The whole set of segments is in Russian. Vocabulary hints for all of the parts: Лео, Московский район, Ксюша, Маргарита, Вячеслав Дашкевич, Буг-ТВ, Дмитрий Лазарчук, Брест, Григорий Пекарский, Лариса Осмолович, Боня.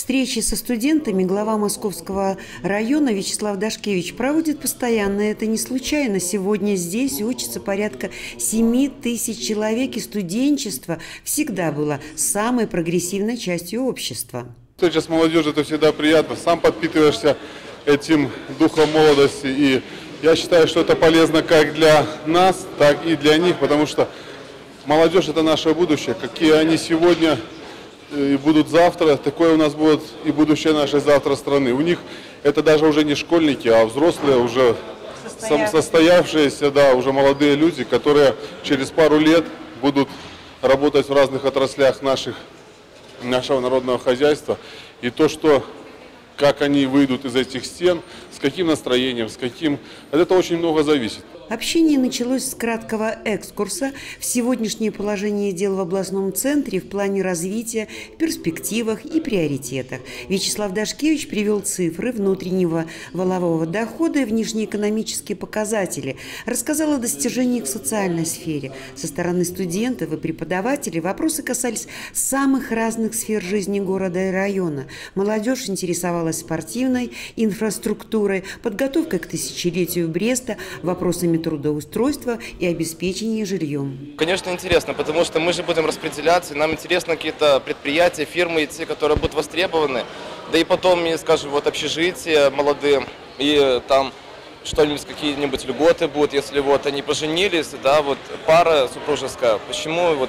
Встречи со студентами глава Московского района Вячеслав Дашкевич проводит постоянно. Это не случайно. Сегодня здесь учится порядка 7000 человек, и студенчество всегда было самой прогрессивной частью общества. Сейчас молодежь, это всегда приятно. Сам подпитываешься этим духом молодости. И я считаю, что это полезно как для нас, так и для них, потому что молодежь – это наше будущее. Какие они сегодня и будут завтра, такое у нас будет и будущее нашей завтра страны. У них это даже уже не школьники, а взрослые, уже состоявшиеся, да, уже молодые люди, которые через пару лет будут работать в разных отраслях нашего народного хозяйства. И то, что как они выйдут из этих стен, с каким настроением, с каким... От этого очень много зависит. Общение началось с краткого экскурса в сегодняшнее положение дел в областном центре в плане развития, перспективах и приоритетах. Вячеслав Дашкевич привел цифры внутреннего валового дохода и внешнеэкономические показатели, рассказал о достижениях в социальной сфере. Со стороны студентов и преподавателей вопросы касались самых разных сфер жизни города и района. Молодежь интересовалась спортивной инфраструктурой, подготовкой к тысячелетию Бреста, вопросами трудоустройства и обеспечения жильем. Конечно, интересно, потому что мы же будем распределяться, и нам интересно какие-то предприятия, фирмы, те, которые будут востребованы, да и потом, скажем, вот общежитие молодым, и там что-нибудь, какие-нибудь льготы будут, если вот они поженились, да, вот пара супружеская, почему вот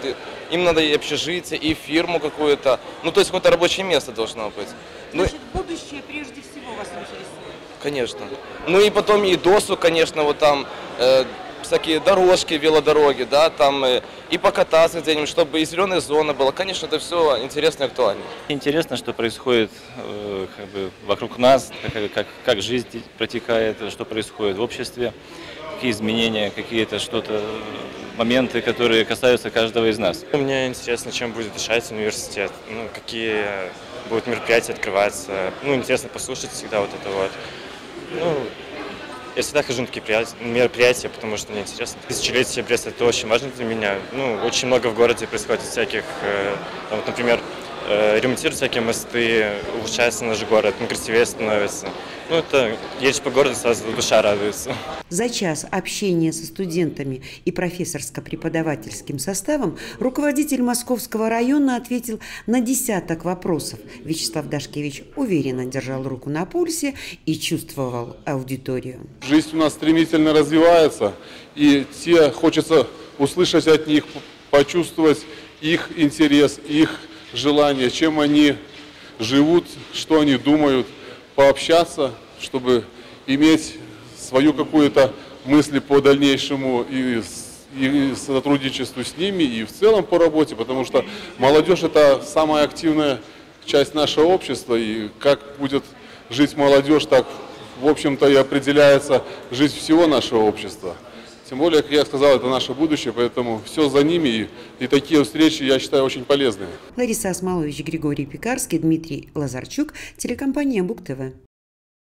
им надо и общежитие, и фирму какую-то, ну, то есть какое-то рабочее место должно быть. Значит, будущее прежде всего вас интересует? Конечно. Ну и потом и досуг, конечно, вот там всякие дорожки, велодороги, да, там и покататься где-нибудь, чтобы и зеленая зона была. Конечно, это все интересно и актуально. Интересно, что происходит как бы вокруг нас, как жизнь протекает, что происходит в обществе, какие изменения, какие-то что-то, моменты, которые касаются каждого из нас. Мне интересно, чем будет дышать университет, ну, какие будут мероприятия открываться. Ну, интересно послушать всегда вот это вот. Ну, я всегда хожу на такие мероприятия, потому что мне интересно. Тысячелетие Бреста – это очень важно для меня. Ну, очень много в городе происходит всяких, там, вот, например, ремонтируют всякие мосты, улучшается наш город, он красивее становится. Ну, это едешь по городу, сразу душа радуется. За час общения со студентами и профессорско-преподавательским составом руководитель Московского района ответил на десяток вопросов. Вячеслав Дашкевич уверенно держал руку на пульсе и чувствовал аудиторию. Жизнь у нас стремительно развивается, и те хочется услышать от них, почувствовать их интерес, их желание, чем они живут, что они думают, пообщаться, чтобы иметь свою какую-то мысль по дальнейшему и сотрудничеству с ними, и в целом по работе, потому что молодежь – это самая активная часть нашего общества, и как будет жить молодежь, так, в общем-то, и определяется жизнь всего нашего общества. Тем более, как я сказал, это наше будущее, поэтому все за ними, и такие встречи, я считаю, очень полезные. Лариса Осмолович, Григорий Пекарский, Дмитрий Лазарчук, телекомпания Буг-ТВ.